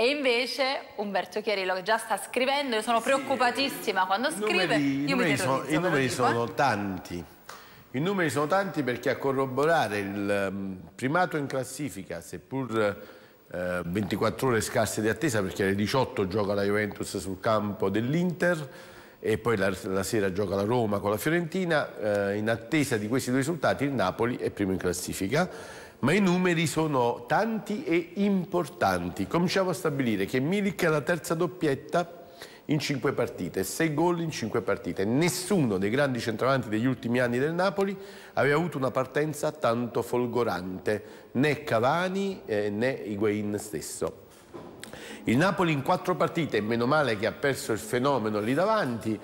E invece Umberto Chiariello, che già sta scrivendo, io sono preoccupatissima quando scrive. I numeri sono tanti perché a corroborare il primato in classifica, seppur 24 ore scarse di attesa, perché alle 18 gioca la Juventus sul campo dell'Inter e poi la sera gioca la Roma con la Fiorentina, in attesa di questi due risultati il Napoli è primo in classifica, ma i numeri sono tanti e importanti. Cominciamo a stabilire che Milik è la terza doppietta in 5 partite, 6 gol in 5 partite. Nessuno dei grandi centravanti degli ultimi anni del Napoli aveva avuto una partenza tanto folgorante, né Cavani né Higuain stesso. Il Napoli in 4 partite, meno male che ha perso il fenomeno lì davanti,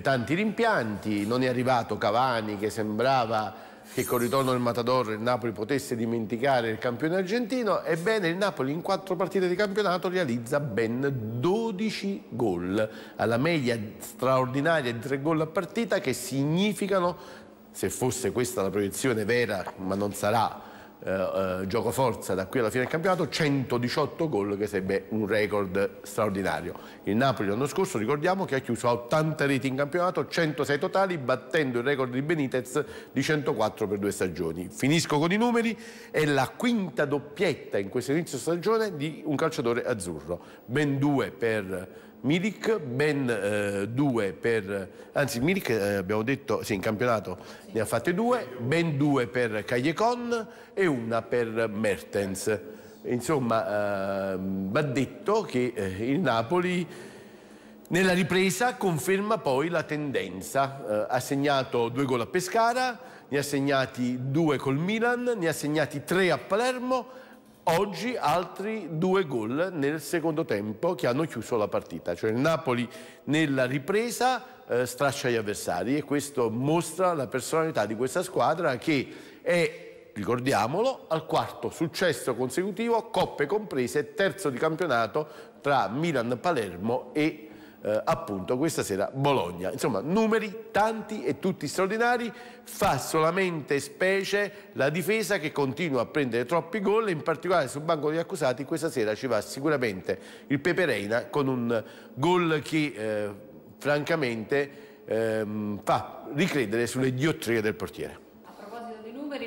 tanti rimpianti, non è arrivato Cavani, che sembrava che col ritorno del Matador il Napoli potesse dimenticare il campione argentino. Ebbene, il Napoli in 4 partite di campionato realizza ben 12 gol, alla media straordinaria di 3 gol a partita, che significano, se fosse questa la proiezione vera, ma non sarà gioco forza da qui alla fine del campionato, 118 gol, che sarebbe un record straordinario. Il Napoli l'anno scorso, ricordiamo, che ha chiuso a 80 reti in campionato, 106 totali, battendo il record di Benitez di 104 per 2 stagioni. Finisco con i numeri, è la quinta doppietta in questo inizio stagione di un calciatore azzurro, ben 2 per Milik, ben 2 per... anzi, Milik abbiamo detto, sì, in campionato ne ha fatte 2, ben 2 per Callejon e 1 per Mertens. Insomma, va detto che il Napoli nella ripresa conferma poi la tendenza. Ha segnato 2 gol a Pescara, ne ha segnati 2 col Milan, ne ha segnati 3 a Palermo. Oggi altri 2 gol nel secondo tempo che hanno chiuso la partita, cioè il Napoli nella ripresa straccia gli avversari, e questo mostra la personalità di questa squadra, che è, ricordiamolo, al 4° successo consecutivo, coppe comprese, terzo di campionato tra Milan, Palermo e appunto questa sera Bologna. Insomma, numeri tanti e tutti straordinari. Fa solamente specie la difesa, che continua a prendere troppi gol, in particolare sul banco degli accusati questa sera ci va sicuramente il Pepe Reina, con un gol che francamente fa ricredere sulle diottrie del portiere.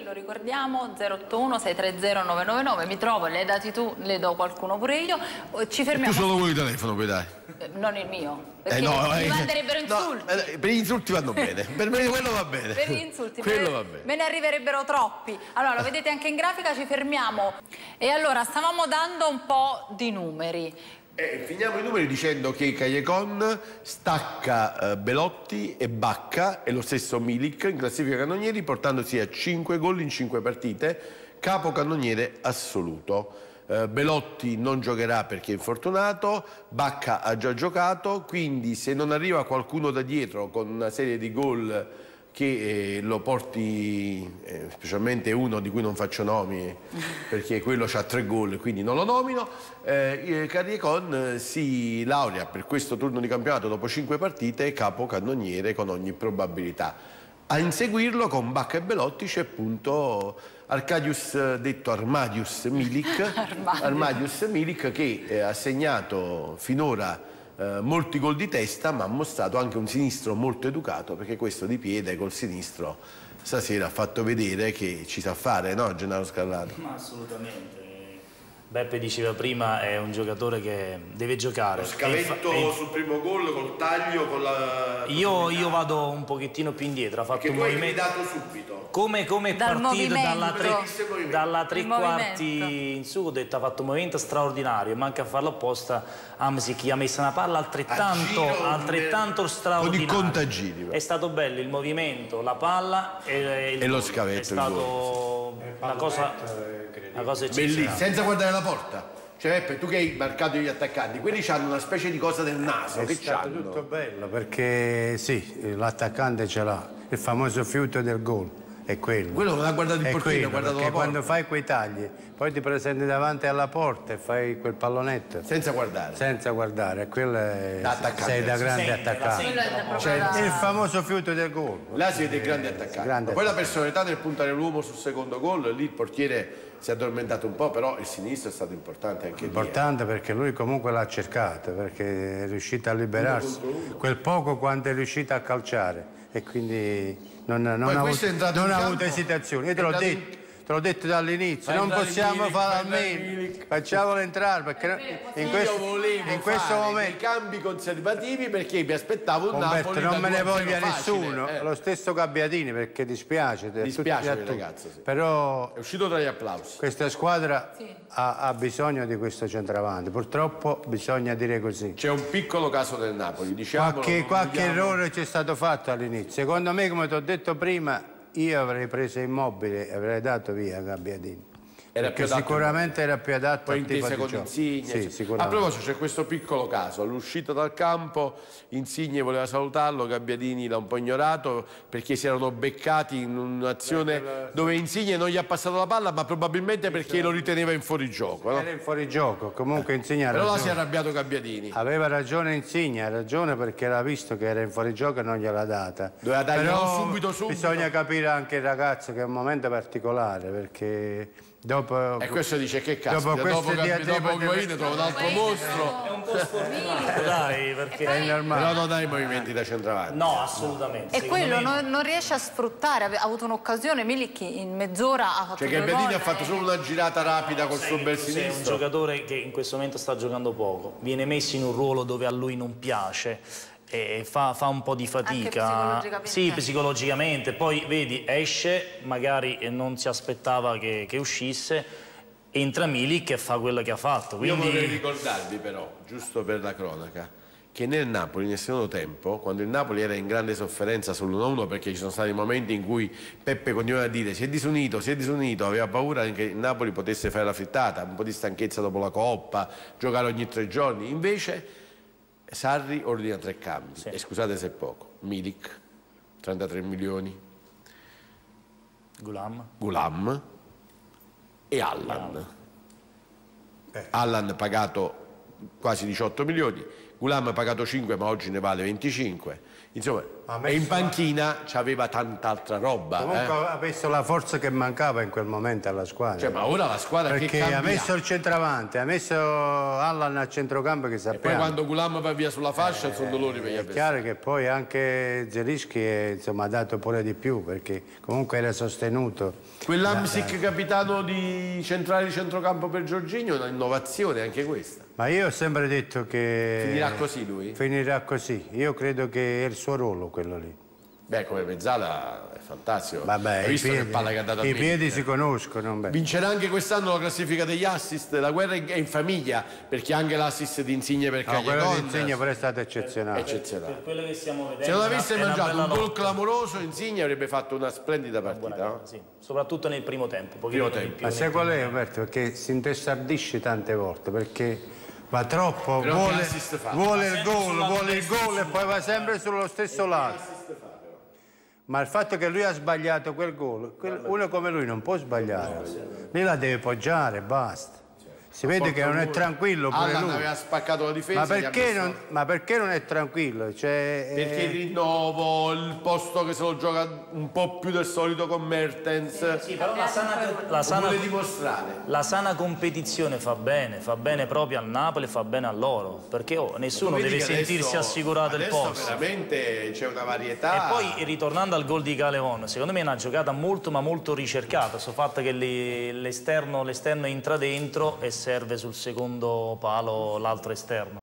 Lo ricordiamo, 081 630 999, mi trovo, le hai dati tu, le do qualcuno pure io. Ci fermiamo. E tu solo vuoi il telefono puoi dare? Non il mio, perché mi manderebbero insulti. No, per gli insulti vanno bene, per me quello va bene. Per gli insulti va bene. Me ne arriverebbero troppi. Allora, lo vedete anche in grafica, ci fermiamo. E allora, stavamo dando un po' di numeri. Finiamo i numeri dicendo che Callejon stacca Belotti e Bacca e lo stesso Milik in classifica cannonieri, portandosi a 5 gol in 5 partite, capo cannoniere assoluto. Belotti non giocherà perché è infortunato, Bacca ha già giocato, quindi se non arriva qualcuno da dietro con una serie di gol che lo porti, specialmente uno di cui non faccio nomi perché quello ha 3 gol, quindi non lo nomino, Callejon si laurea per questo turno di campionato dopo 5 partite capocannoniere con ogni probabilità. A inseguirlo con Bacca e Belotti c'è appunto Arkadiusz, detto Armadius Milik, che ha segnato finora molti gol di testa, ma ha mostrato anche un sinistro molto educato, perché questo di piede col sinistro stasera ha fatto vedere che ci sa fare, no Gennaro Scarlato? Ma assolutamente. Beppe diceva prima, è un giocatore che deve giocare. Lo scavetto sul primo gol col taglio, con la... Io vado un pochettino più indietro, ha fatto un movimento subito. Come è partito dalla tre quarti in su, ho detto, ha fatto un movimento straordinario, manca a farlo apposta. Hamšík ha messo una palla altrettanto straordinaria. Con i contagini. È stato bello il movimento, la palla e lo scavetto. È stato una cosa eccezionale. Senza guardare la porta. Cioè, Beppe, tu che hai marcato gli attaccanti, quelli hanno una specie di cosa del naso. È stato tutto bello, perché sì, l'attaccante ce l'ha, il famoso fiuto del gol. È quello. Quello non ha guardato il portiere, ha guardato la porta. Quando fai quei tagli, poi ti presenti davanti alla porta e fai quel pallonetto. Senza guardare. Senza guardare, quello è... Sei da grande attaccante. Cioè, il famoso fiuto del gol. Là siete grandi attaccanti. Poi la personalità del puntare l'uomo sul secondo gol, lì il portiere... si è addormentato un po', però il sinistro è stato importante anche lì. Perché lui comunque l'ha cercato, perché è riuscito a liberarsi uno. Quel poco quando è riuscito a calciare, e quindi non ha avuto esitazioni. Io te l'ho detto dall'inizio, non possiamo fare a meno, facciamolo entrare, perché in questo momento cambi conservativi, perché mi aspettavo un Napoli non me ne voglia nessuno, lo stesso Gabbiadini, perché dispiace a tutti, ragazzo, sì. Però è uscito dagli applausi, questa squadra sì. ha bisogno di questo centravanti, purtroppo bisogna dire così. C'è un piccolo caso del Napoli, diciamo qualche errore c'è stato fatto all'inizio, secondo me, come ti ho detto prima. Io avrei preso Immobile e avrei dato via Gabbiadini, perché sicuramente era più adatto al tipo di gioco. Sì, a proposito, c'è questo piccolo caso all'uscita dal campo, Insigne voleva salutarlo, Gabbiadini l'ha un po' ignorato perché si erano beccati in un'azione dove Insigne non gli ha passato la palla, ma probabilmente perché lo riteneva in fuorigioco, no? Era in fuorigioco, comunque Insigne ha ragione. Però là si è arrabbiato Gabbiadini. Aveva ragione Insigne, ha ragione, perché l'ha visto che era in fuorigioco e non gliel'ha data. Doveva darglielo subito. Bisogna capire anche il ragazzo che è un momento particolare, perché dopo, e questo dice che cazzo, dopo Higuain trova un altro mostro. È un po' sportivo, dai, perché è normale. Però non dai movimenti da centravanti. No, assolutamente. E quello non riesce a sfruttare, ha avuto un'occasione, Milik in mezz'ora ha fatto due gol. Cioè Gabbiadini ha fatto solo una girata rapida col suo bel sinistro. È un giocatore che in questo momento sta giocando poco, viene messo in un ruolo dove a lui non piace e fa un po' di fatica. Psicologicamente. Sì, psicologicamente. Poi vedi, esce, magari non si aspettava che uscisse, entra Milik e fa quello che ha fatto. Quindi... Io vorrei ricordarvi però, giusto per la cronaca, che nel Napoli, nel secondo tempo, quando il Napoli era in grande sofferenza sull'1-1, perché ci sono stati momenti in cui Peppe continuava a dire si è disunito, aveva paura che il Napoli potesse fare la frittata, un po' di stanchezza dopo la Coppa, giocare ogni 3 giorni, invece Sarri ordina 3 cambi, sì. E scusate se è poco. Milik, 33 milioni, Gulam e Allan. Allan pagato quasi 18 milioni, Gulam pagato 5, ma oggi ne vale 25. Insomma, e in panchina c'aveva tant'altra roba. Comunque ha messo la forza che mancava in quel momento alla squadra. Cioè, ma ora la squadra perché ha messo il centravanti, ha messo Allan al centrocampo, che sappiamo. E poi quando Gulam va via sulla fascia sono dolori per gli avversari. È chiaro che poi anche Zielinski, insomma, ha dato pure di più, perché comunque era sostenuto. Quell'Hamšík capitano di centrale di centrocampo per Jorginho è un'innovazione anche questa. Ma io ho sempre detto che... Finirà così lui? Finirà così. Io credo che è il suo ruolo quello lì. Beh, come mezzala è fantastico. Vabbè, ho visto che palla che ha dato a me. I piedi si conoscono. Beh. Vincerà anche quest'anno la classifica degli assist. La guerra è in famiglia, perché anche l'assist di Insigne per Callejon. Quello di Insigne però è stato eccezionale. Per quello che stiamo vedendo, se non avesse mangiato un gol clamoroso, Insigne avrebbe fatto una splendida partita. Sì. Soprattutto nel primo tempo. Ma sai qual è, Umberto? Perché si intestardisce tante volte, perché... Va troppo, vuole il gol e poi va sempre sullo stesso lato. Ma il fatto che lui ha sbagliato quel gol, uno come lui non può sbagliare, lì la deve poggiare, basta. Si vede che non è tranquillo pure lui. Allan aveva spaccato la difesa. Ma perché non è tranquillo? Cioè, perché il rinnovo, il posto che se lo gioca un po' più del solito con Mertens. Sì, però la sana competizione fa bene proprio al Napoli, fa bene a loro. Perché nessuno deve sentirsi assicurato il posto. Veramente c'è una varietà. E poi ritornando al gol di Callejon, secondo me è una giocata molto ma molto ricercata. Questo fatto che l'esterno entra dentro e serve sul secondo palo l'altro esterno.